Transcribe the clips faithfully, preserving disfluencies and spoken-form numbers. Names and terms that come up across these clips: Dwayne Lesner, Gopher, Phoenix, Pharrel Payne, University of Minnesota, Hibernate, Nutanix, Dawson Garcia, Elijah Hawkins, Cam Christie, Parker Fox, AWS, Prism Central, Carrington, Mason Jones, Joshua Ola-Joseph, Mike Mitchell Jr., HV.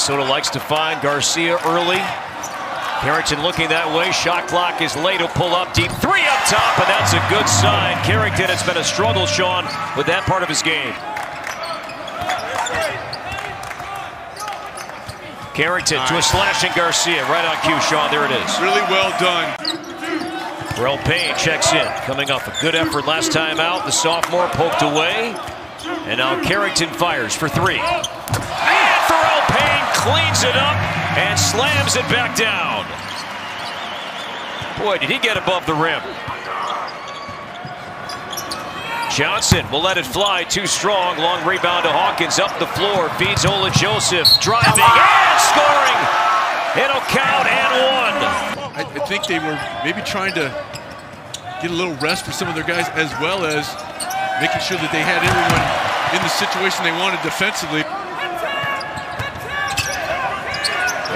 Minnesota likes to find Garcia early. Carrington looking that way. Shot clock is late. He'll pull up deep. Three up top, and that's a good sign. Carrington, it's been a struggle, Sean, with that part of his game. Carrington to a slashing Garcia. Right on cue, Sean. There it is. Really well done. Pharrel Payne checks in. Coming off a good effort last time out. The sophomore poked away. And now Carrington fires for three. And Pharrel Payne cleans it up and slams it back down. Boy, did he get above the rim. Johnson will let it fly, too strong. Long rebound to Hawkins, up the floor, feeds Ola-Joseph, driving and scoring. It'll count and one. I, I think they were maybe trying to get a little rest for some of their guys, as well as making sure that they had everyone in the situation they wanted defensively.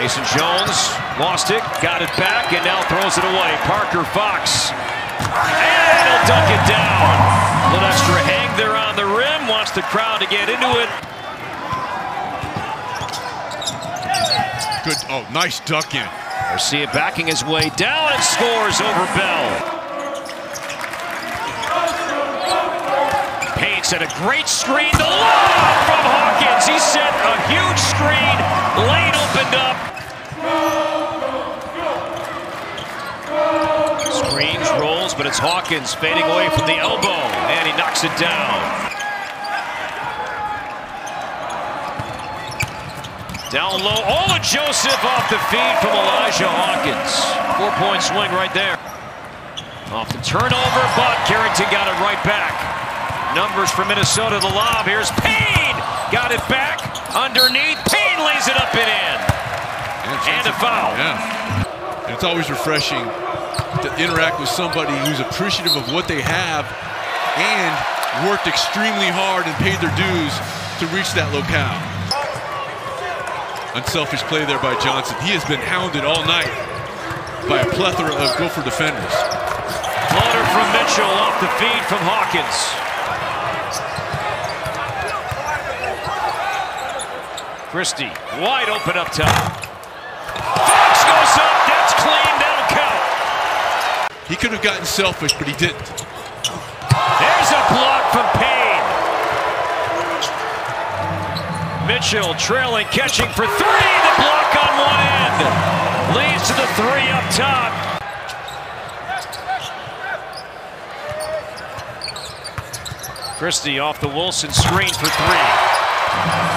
Mason Jones lost it, got it back, and now throws it away. Parker Fox, and he'll dunk it down. A little extra hang there on the rim, wants the crowd to get into it. Good, oh, nice duck in. Garcia backing his way down and scores over Bell. Payne set a great screen, the lob from Hawkins. He set a huge screen, lane opened up. Screens, rolls, but it's Hawkins fading away from the elbow. And he knocks it down. Down low, Ola-Joseph off the feed from Elijah Hawkins. Four-point swing right there. Off the turnover, but Carrington got it right back. Numbers for Minnesota, the lob, here's Payne! Got it back, underneath, Payne lays it up and in. And a foul. Yeah. It's always refreshing to interact with somebody who's appreciative of what they have and worked extremely hard and paid their dues to reach that locale. Unselfish play there by Johnson. He has been hounded all night by a plethora of Gopher defenders. Floater from Mitchell, off the feed from Hawkins. Christie, wide open up top. Fox goes up, that's clean, that'll count. He could have gotten selfish, but he didn't. There's a block from Payne. Mitchell trailing, catching for three. The block on one end leads to the three up top. Christie off the Wilson screen for three.